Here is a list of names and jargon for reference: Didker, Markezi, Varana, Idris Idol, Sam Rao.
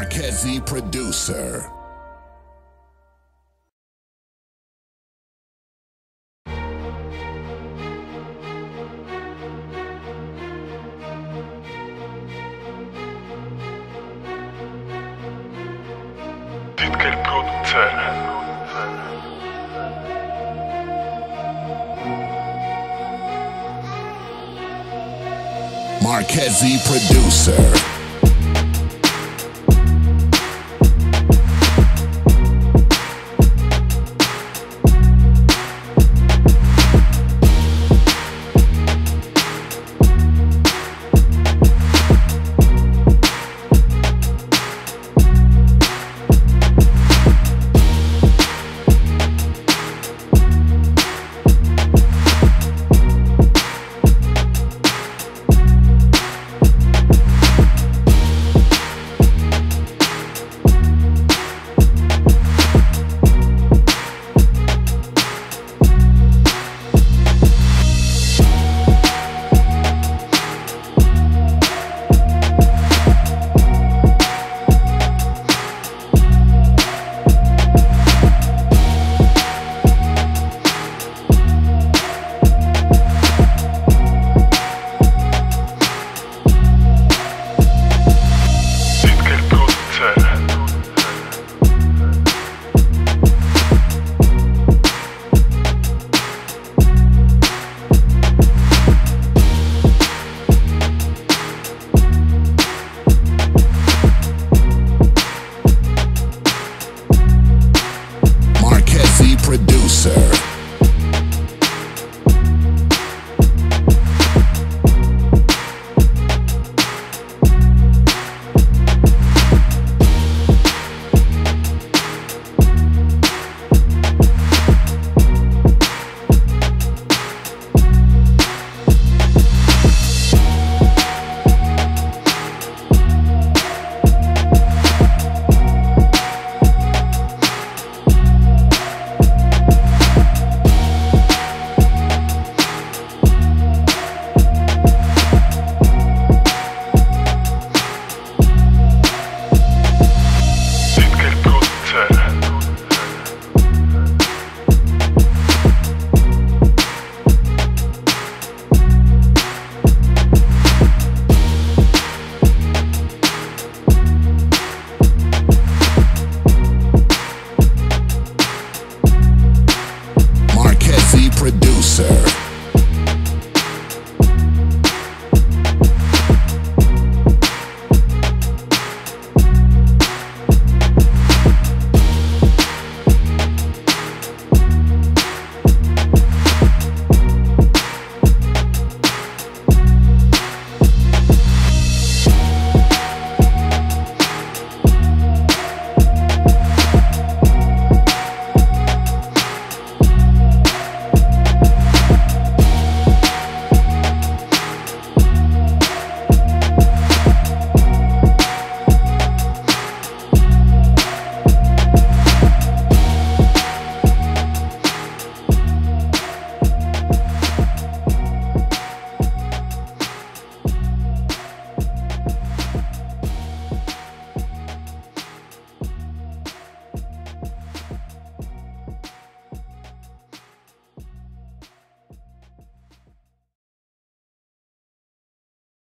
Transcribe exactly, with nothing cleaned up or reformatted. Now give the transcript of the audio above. Markezi producer. Didker producer. Markezi producer.